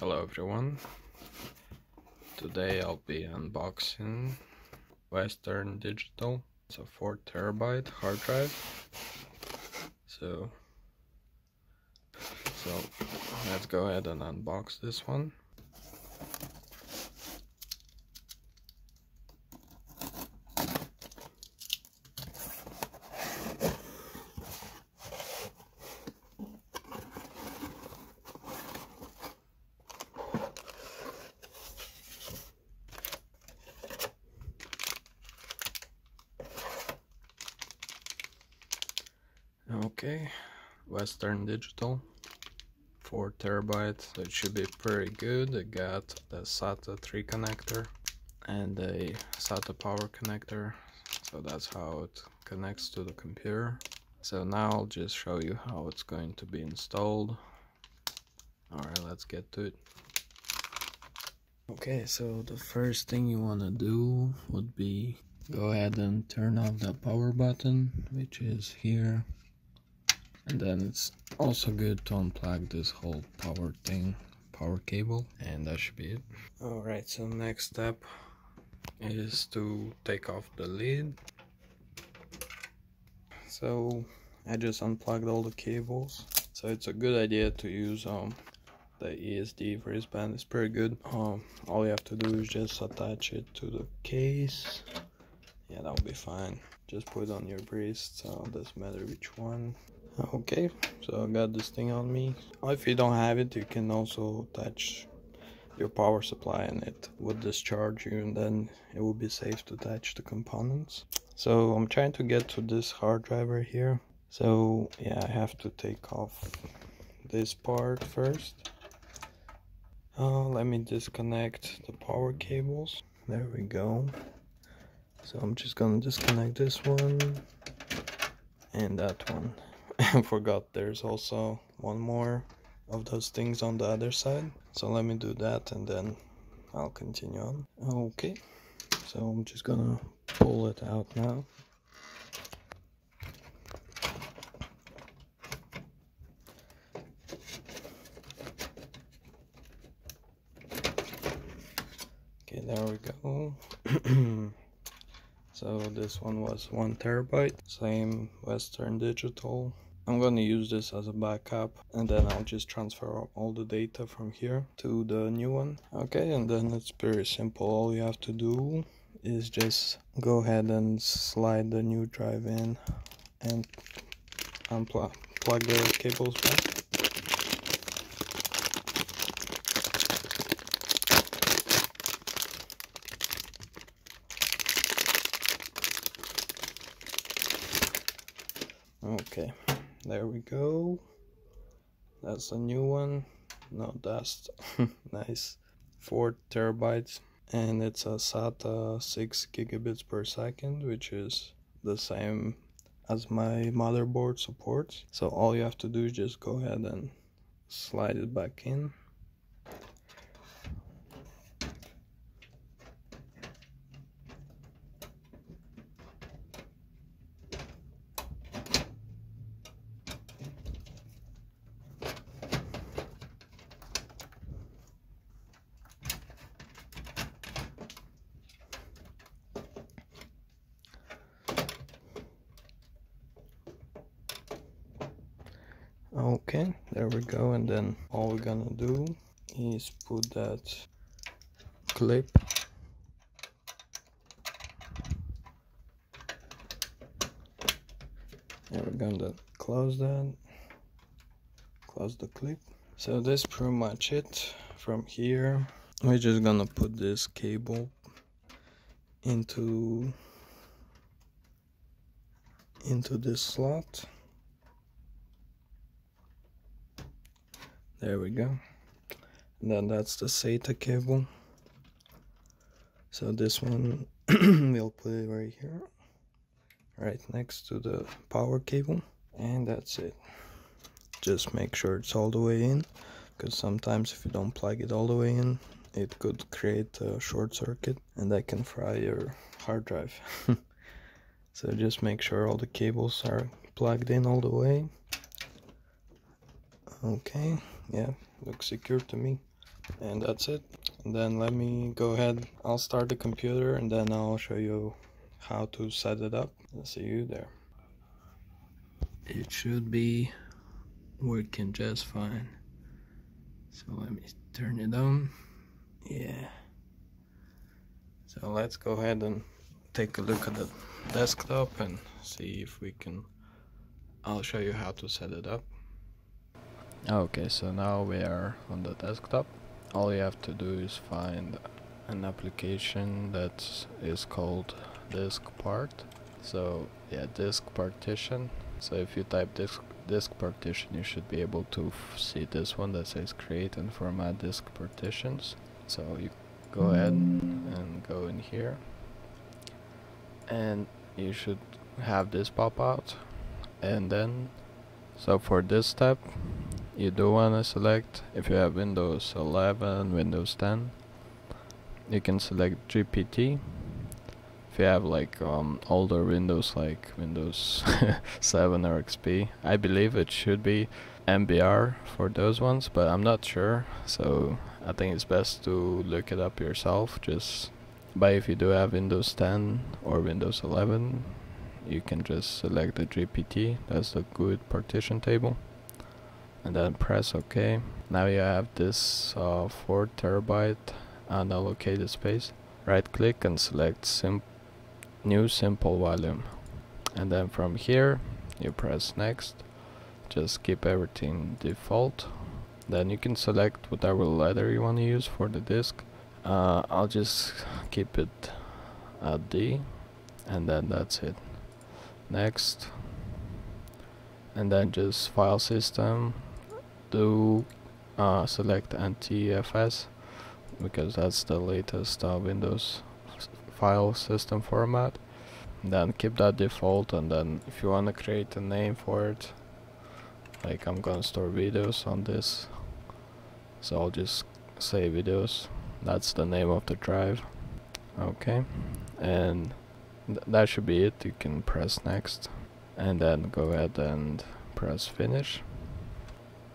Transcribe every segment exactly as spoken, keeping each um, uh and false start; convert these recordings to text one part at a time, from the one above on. Hello everyone, today I'll be unboxing Western Digital. It's a four terabyte hard drive, so, so let's go ahead and unbox this one. Okay, Western Digital, four terabytes, so it should be pretty good. I got the SATA three connector and a SATA power connector, so that's how it connects to the computer. So now I'll just show you how it's going to be installed. Alright, let's get to it. Okay, so the first thing you want to do would be go ahead and turn off the power button, which is here. And then it's also good to unplug this whole power thing, power cable, and that should be it. Alright, so next step is to take off the lid. So I just unplugged all the cables. So it's a good idea to use um the E S D wristband. It's pretty good. Um, all you have to do is just attach it to the case. Yeah, that'll be fine. Just put it on your wrist, so it doesn't matter which one. Okay, so I got this thing on me. If you don't have it, you can also attach your power supply and it would discharge you, and then it will be safe to attach the components. So I'm trying to get to this hard drive right here. So yeah, I have to take off this part first. Uh, let me disconnect the power cables. There we go. So I'm just gonna disconnect this one and that one. I forgot there's also one more of those things on the other side, so let me do that and then I'll continue on. Okay, so I'm just gonna pull it out now. Okay, there we go. So this one was one terabyte, same Western Digital. I'm going to use this as a backup and then I'll just transfer all the data from here to the new one. Okay, and then it's pretty simple. All you have to do is just go ahead and slide the new drive in and unplug plug the cables back. Okay, there we go. That's a new one, no dust. Nice. Four terabytes, and it's a SATA six gigabits per second, which is the same as my motherboard supports. So all you have to do is just go ahead and slide it back in. Okay, there we go, and then all we're gonna do is put that clip and we're gonna close that, close the clip. So that's pretty much it. From here we're just gonna put this cable into into this slot. There we go. And then that's the SATA cable. So this one we'll put it right here, right next to the power cable. And that's it. Just make sure it's all the way in, because sometimes if you don't plug it all the way in, it could create a short circuit and that can fry your hard drive. So just make sure all the cables are plugged in all the way. Okay, yeah, looks secure to me. and that's it. And then let me go ahead, I'll start the computer and then I'll show you how to set it up. I'll see you there. It should be working just fine. So let me turn it on. Yeah. So let's go ahead and take a look at the desktop and see if we can, I'll show you how to set it up. Okay, so now we are on the desktop. All you have to do is find an application that is called Disk Part. So yeah, Disk Partition. So if you type disk, disk partition, you should be able to f see this one that says create and format disk partitions. So you go ahead and go in here, and you should have this pop out. And then, so for this step, you do want to select, if you have Windows eleven, Windows ten, you can select G P T. If you have like um, older Windows, like Windows seven or X P, I believe it should be M B R for those ones, but I'm not sure. So I think it's best to look it up yourself. Just, but if you do have Windows ten or Windows eleven, you can just select the G P T. That's the good partition table. And then press OK. Now you have this uh, four terabyte unallocated space. Right click and select sim new simple volume. And then from here you press next. Just keep everything default. Then you can select whatever letter you want to use for the disk. Uh, I'll just keep it at D. And then that's it. Next. And then just file system. Do uh, select N T F S because that's the latest uh, Windows file system format. And then keep that default, and then if you want to create a name for it, like I'm gonna store videos on this, so I'll just say videos. That's the name of the drive. Okay, and th that should be it. You can press next, and then go ahead and press finish.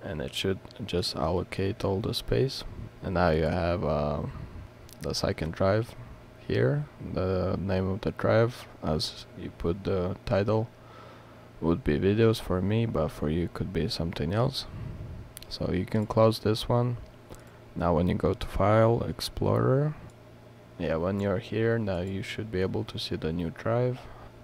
And it should just allocate all the space. And now you have uh, the second drive here. The name of the drive, as you put the title, would be videos for me, but for you could be something else. So you can close this one. Now when you go to File, Explorer, yeah, when you're here, now you should be able to see the new drive,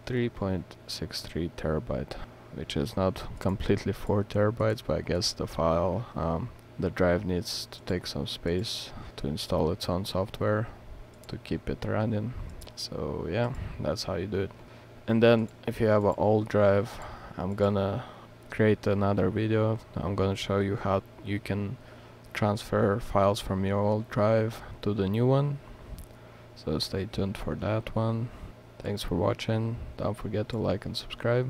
three point six three terabyte, which is not completely four terabytes, but I guess the file, um, the drive needs to take some space to install its own software to keep it running. So yeah, that's how you do it. And then if you have an old drive, I'm gonna create another video. I'm gonna show you how you can transfer files from your old drive to the new one. So stay tuned for that one. Thanks for watching. Don't forget to like and subscribe.